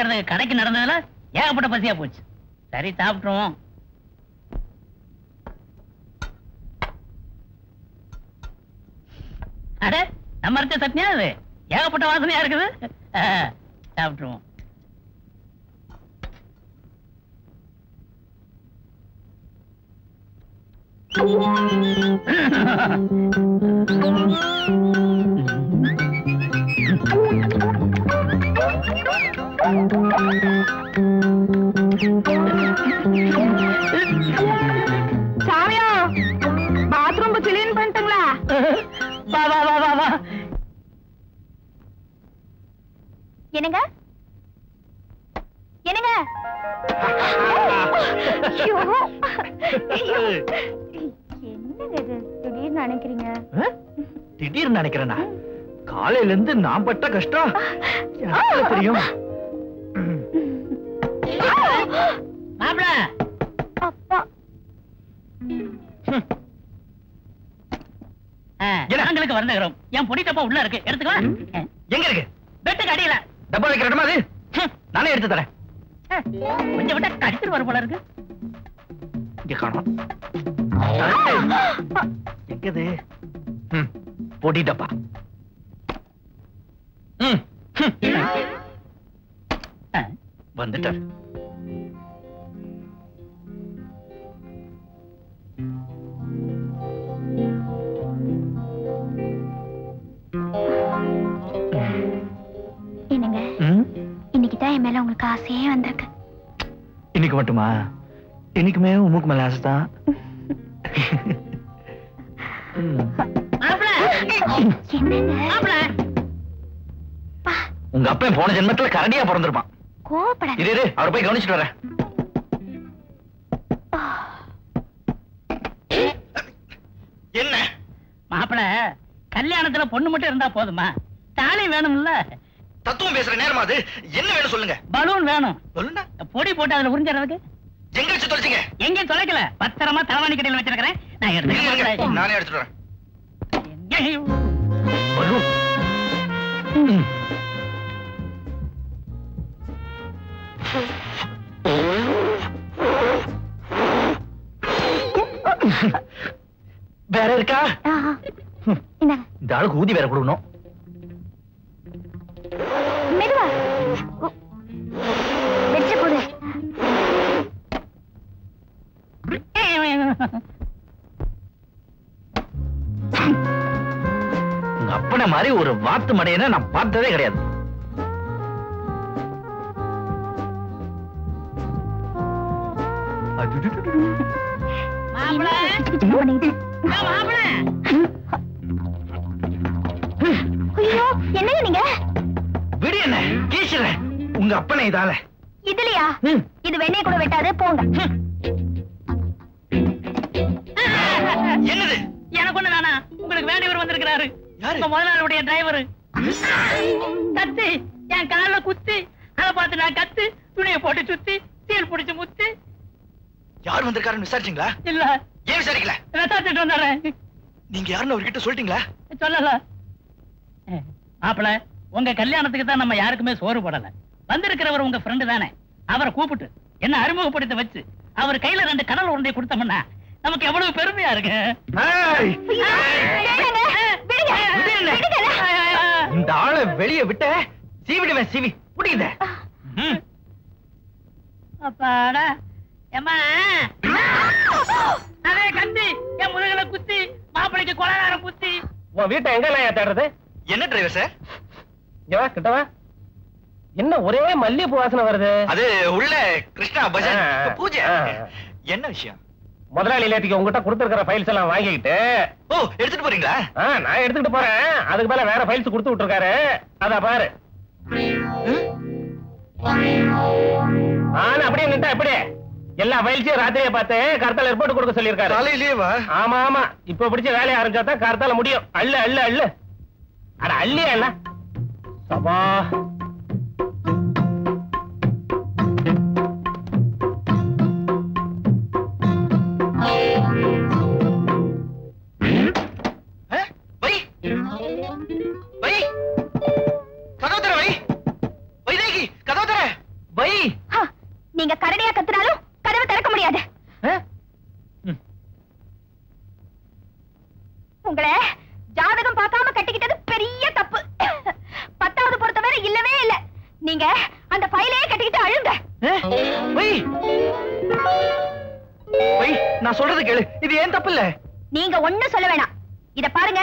வாங்குறது கடைக்கு நடந்ததுல ஏகப்பட்ட பசியா போச்சு. சரி சாப்பிட்டுருவோம். அட நம்ம அரைச்ச சட்னியா அது ஏகப்பட்ட வாசனையா இருக்குது. சாப்பிட்டுருவோம். சாமியா பாத்ரூம் கிளீன் பண்ணிட்டீங்களா? வா வா வா வா வா. என்னங்க என்னங்க திடீர்னு நினைக்கிறீங்க? திடீர்னு நினைக்கிறேன்னா காலையில இருந்து நான் பட்ட கஷ்டம் தெரியும். ஜனங்களுக்கு வருந்துகிறோம். என் பொடி டப்பா உள்ள இருக்கு, எடுத்துக்கலாம். எங்க இருக்கு? பெட்டுக்கு அடியில டப்பா வைக்கிற இடமா அது? நானே எடுத்து தரேன். கொஞ்சம் விட்டா கடிச்சிட்டு வர போல இருக்கு. இங்க காணோம். எங்கது பொடி டப்பா? வந்துட்டார். இன்னைக்குதான் என் மேல உங்களுக்கு ஆசையே வந்திருக்கு. இன்னைக்கு மட்டுமா? இன்னைக்குமே உமக்கு மேல ஆசைதான். உங்க அப்பா போன ஜென்மத்துல கரடியா பிறந்திருப்பான். கோபப்படாதே, அவரை போய் கவனிச்சிட்டு வரேன். என்ன மாப்பிள, கல்யாணத்துல பொண்ணு மட்டும் இருந்தா போதுமா? தாலி வேணும்ல? தத்துவம் பேசுற நேரமா அது? என்ன வேணும் சொல்லுங்க. பலூன் வேணும். பலூனா? பொடி போட்டு அதுல உறிஞ்சறதுக்கு. எங்க வச்சு தொலைச்சீங்க? எங்க தொலைக்கல, பத்திரமா தலைவாணி கடையில வச்சிருக்கேன். நான் எடுத்துக்கிறேன். நானே எடுத்துட்டு வரேன். பலூன் வேற இருக்கா? இந்த ஆளுக்கு ஊதி வேற கொடுக்கணும். உங்க அப்பனை மாதிரி ஒரு வாத்து மடையனை நான் பார்த்ததே கிடையாது. உங்க அப்பனை இதால இதுலயா? இது வெண்ணெய் கூட வெட்டாது போங்க. என்னது? எனக்கு ஒண்ணு வேணா. உங்களுக்கு வேண்டியவர் வந்திருக்கிறாரு. முதல் நாளுடைய டிரைவர் கத்து என் கால குத்து, அதை பார்த்து நான் கத்து துணியை போட்டு சுத்தி சீல் பிடிச்சு முத்து. யார் வந்திருக்காருன்னு விசாரிச்சீங்களா? இல்ல. ஏன் விசாரிக்கல? விசாரிச்சுட்டு வந்தாரேன். நீங்க யாருன்னு அவர்கிட்ட சொல்லிட்டீங்களா? சொல்லல. மாப்பிள, உங்க கல்யாணத்துக்கு தான் நம்ம யாருக்குமே சோறு போடல. வந்திருக்கிறவர் உங்க ஃப்ரெண்டு தானே, அவரை கூப்பிட்டு என்ன அறிமுகப்படுத்த வச்சு அவர் கையில ரெண்டு கடல் உருண்டையை கொடுத்தோம்னா நமக்கு எவ்வளவு பெருமையா இருக்கு. இந்த ஆளை வெளியே விட்ட சீவிடுவேன். சீவி புடியுத. அப்பாடா ஏமா, அதே கந்தி என் முதுகலை குத்தி மாப்பிளைக்கு கொலகாரம் குத்தி. உன் வீட்டை எங்கெல்லாம் தேடுறது? என்ன டிரைவர் சார் இங்க கிட்டவா? என்ன ஒரே மல்லிகைப்பூ வாசனை வருது? அது உள்ள கிருஷ்ணா பஜன் பூஜை. என்ன விஷயம்? முதலாளி லேத்துக்கு உங்ககிட்ட கொடுத்துருக்கிற ஃபைல்ஸ் எல்லாம் வாங்கிக்கிட்டு. ஓ, எடுத்துட்டு போறீங்களா? நான் எடுத்துக்கிட்டு போறேன். அதுக்கு மேல வேற ஃபைல்ஸ் கொடுத்து விட்டுருக்காரு, அதான் பாரு. ஆனா அப்படியே நின்ட்டா அப்படியே எல்லா ஃபைல்ஸையும் ராத்திரியை பார்த்து கார்த்தால ரிப்போர்ட் கொடுக்க சொல்லியிருக்காரு. காலையிலேவா? ஆமா ஆமா. இப்ப பிடிச்ச வேலையை ஆரம்பிச்சா தான் கார்த்தால முடியும். அள்ளு அள்ளு அள்ளு. அட அள்ளியா என்ன சபா? உங்களை ஜாதகம் பார்க்காம கட்டிக்கிட்டது பெரிய தப்பு. 10வது பொறுத்த வேற இல்லவே இல்ல. நீங்க அந்த ஃபைலையே கட்டிக்கிட்டு அழுங்க. ஏய் ஏய், நான் சொல்றது கேளு. இது ஏன் தப்பு இல்ல? நீங்க ஒண்ணு சொல்ல வேணாம். இத பாருங்க,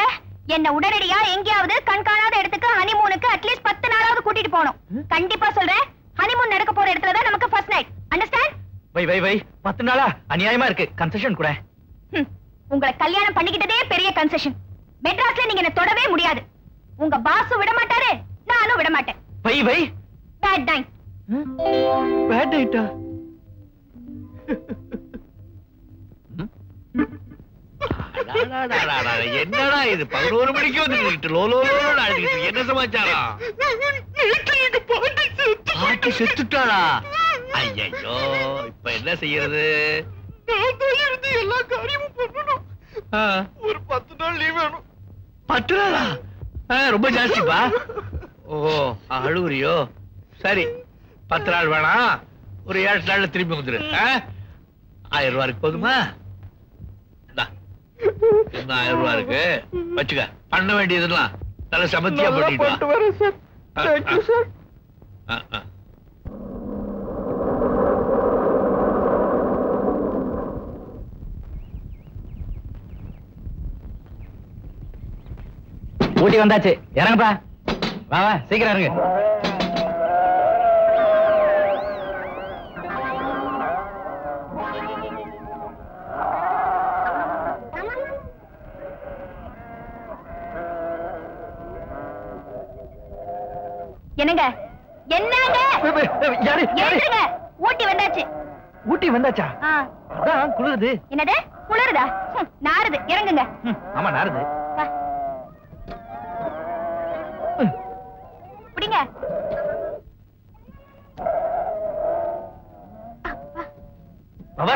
என்ன உடனடியா எங்கயாவது கண்காணாத இடத்துக்கு ஹனிமூனுக்கு அட்லீஸ்ட் 10 நாளாவது கூட்டிட்டு போணும். கண்டிப்பா சொல்றேன், ஹனிமூன் நடக்க போற இடத்துல தான் நமக்கு ஃபர்ஸ்ட் நைட். அண்டர்ஸ்டாண்ட்? வை வை வை, 10 நாளா அநியாயமா இருக்கு. கன்செஷன் கூட. உங்களை கல்யாணம் பண்ணிக்கிட்டதே பெரிய கன்செஷன். மெட்ராஸ்ல நீங்க என்ன தொடவே முடியாது. உங்க பாஸும் விட மாட்டாரு, நானும் விட மாட்டேன். வை வை, பேட் நைட். பேட் நைட்டா? என்னடா இது 11 மணிக்கு வந்து லோலோன்னு அடிச்சிட்டு என்ன சமாச்சாரம்? பாட்டி செத்துட்டாளா? ஐயோ, இப்ப என்ன செய்யறது? நான் போயிருந்து எல்லா காரியமும் பண்ணணும். ஒரு 10 நாள் லீவ் வேணும். 10 நாளா? ரொம்ப ஜாஸ்திப்பா. ஓ, அழுவுறியோ? சரி, 10 நாள் வேணாம், ஒரு 7 நாள்ல திரும்பி வந்துரு. 1000 ரூபாய்க்கு போதுமா? 1000 ரூபாய் இருக்கு, வச்சுக்க. பண்ண வேண்டியதெல்லாம் நல்ல சமத்தியா பண்ணிட்டு. ஊட்டி வந்தாச்சு, இறங்கப்பா. வா வா, சீக்கிரம் இறங்கு. என்னங்க என்னங்க? யாரு யாருங்க? ஊட்டி வந்தாச்சு. ஊட்டி வந்தாச்சா? அதான் குளிருது. என்னது குளிருதா? நாறுது. இறங்குங்க. ஆமா, நாறுது. புடிங்க. வா வா,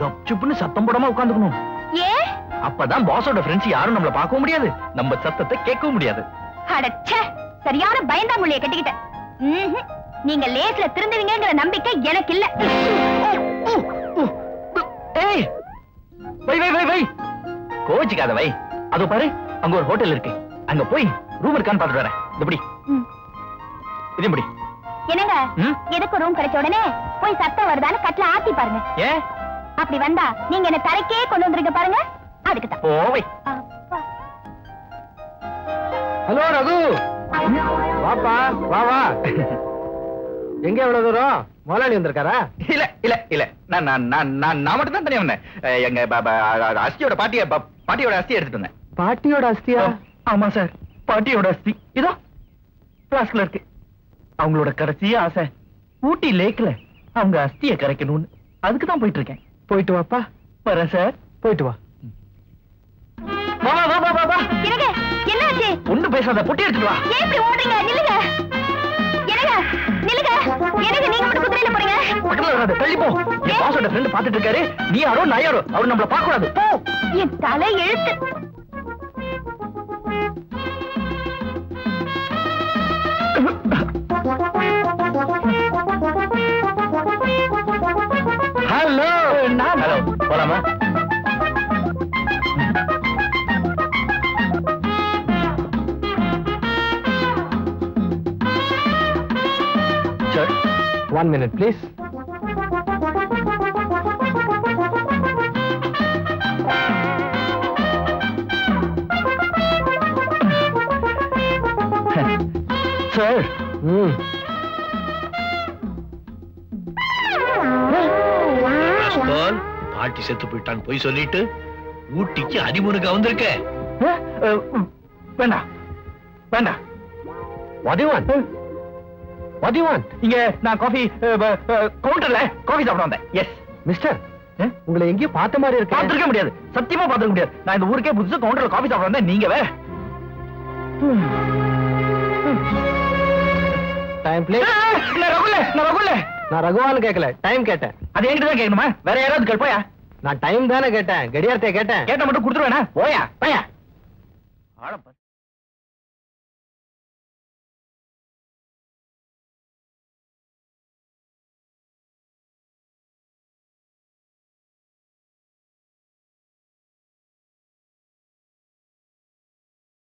கப்சுப்புன்னு சத்தம் போடாம உட்காந்துக்கணும். ஏ, அப்பதான் பாஸோட ஃப்ரெண்ட்ஸ் யாரும் நம்மள பார்க்கவும் முடியாது, நம்ம சத்தத்தை கேட்கவும் முடியாது. அடச்சே, சரியான பயந்தா முள்ளிய கட்டிக்கிட்ட. நீங்க லேஸ்ல திருந்துவீங்கங்கற நம்பிக்கை எனக்கு இல்ல. ஏய் வை வை வை வை, கோச்சிக்காத வை. அது பாரு, அங்க ஒரு ஹோட்டல் இருக்கு, அங்க போய் ரூம் இருக்கான்னு பார்த்துட்டு வரேன். இப்படி இதே முடி. என்னங்க, எதுக்கு ரூம் கிடைச்ச உடனே போய் சத்தம் வருதான்னு கட்டல ஆத்தி பாருங்க. ஏ, அப்படி வந்தா நீங்க என்ன தரைக்கே கொண்டு வந்துருங்க பாருங்க. அதுக்கு தான் போய். ஹலோ ரகு, வாப்பா வா வா. எங்க எவ்வளவு தூரம்? முதலாளி வந்திருக்காரா? இல்ல இல்ல இல்ல, நான் நான் நான் நான் மட்டும் தான் தனியா வந்தேன். எங்க அஸ்தியோட பாட்டியோட அஸ்தி எடுத்துட்டு வந்தேன். பாட்டியோட அஸ்தியா? ஆமா சார், பாட்டியோட அஸ்தி இதோ பிளாஸ்க்ல இருக்கு. அவங்களோட கடைசிய ஆசை ஊட்டி லேக்ல அவங்க அஸ்தியை கரைக்கணும்னு. அதுக்கு தான் போயிட்டு இருக்கேன். போயிட்டு வாப்பா. வரேன் சார், போயிட்டு வா. வா வா வா வா வா. என்னங்க என்னாச்சு? ஒண்ணு பேசாத, புட்டி எடுத்துட்டு வா. ஏன் இப்படி ஓடுறீங்க? நில்லுங்க. என்னங்க நில்லுங்க. என்னங்க நீங்க மட்டும் குதிரையில போறீங்க? பக்கத்துல வராத, தள்ளி போ. என் பாஸோட ஃப்ரெண்ட் பாத்துட்டு இருக்காரு. நீ யாரோ நான் யாரோ, அவர் நம்மள பார்க்க கூடாது. போ. என் தலை எழுத்து. ஹலோ, நான் ஹலோ போலாமா? One minute, please. Sir. Rascal, party sethu poitan poi sollitu ootikku adimunuga vandirke. Venda. Venda. What do you want? What do you want? இங்க நான் காபி கவுண்டர்ல காபி சாப்பிட வந்தேன். எஸ் மிஸ்டர், உங்களை எங்கேயும் பார்த்த மாதிரி இருக்கு. பார்த்திருக்க முடியாது, சத்தியமா பார்த்திருக்க முடியாது. நான் இந்த ஊருக்கே புதுசு, கவுண்டர்ல காபி சாப்பிட வந்தேன். நீங்க வேற Time play. நான் கேட்கல டைம் கேட்டேன். அது என்கிட்ட தான் கேக்கணுமா? வேற யாராவது கேள் போயா. நான் டைம் தான கேட்டேன். கடியாரத்தை கேட்டேன். கேட்ட மட்டும் குடுத்துறேனா? போயா. போயா. ஆள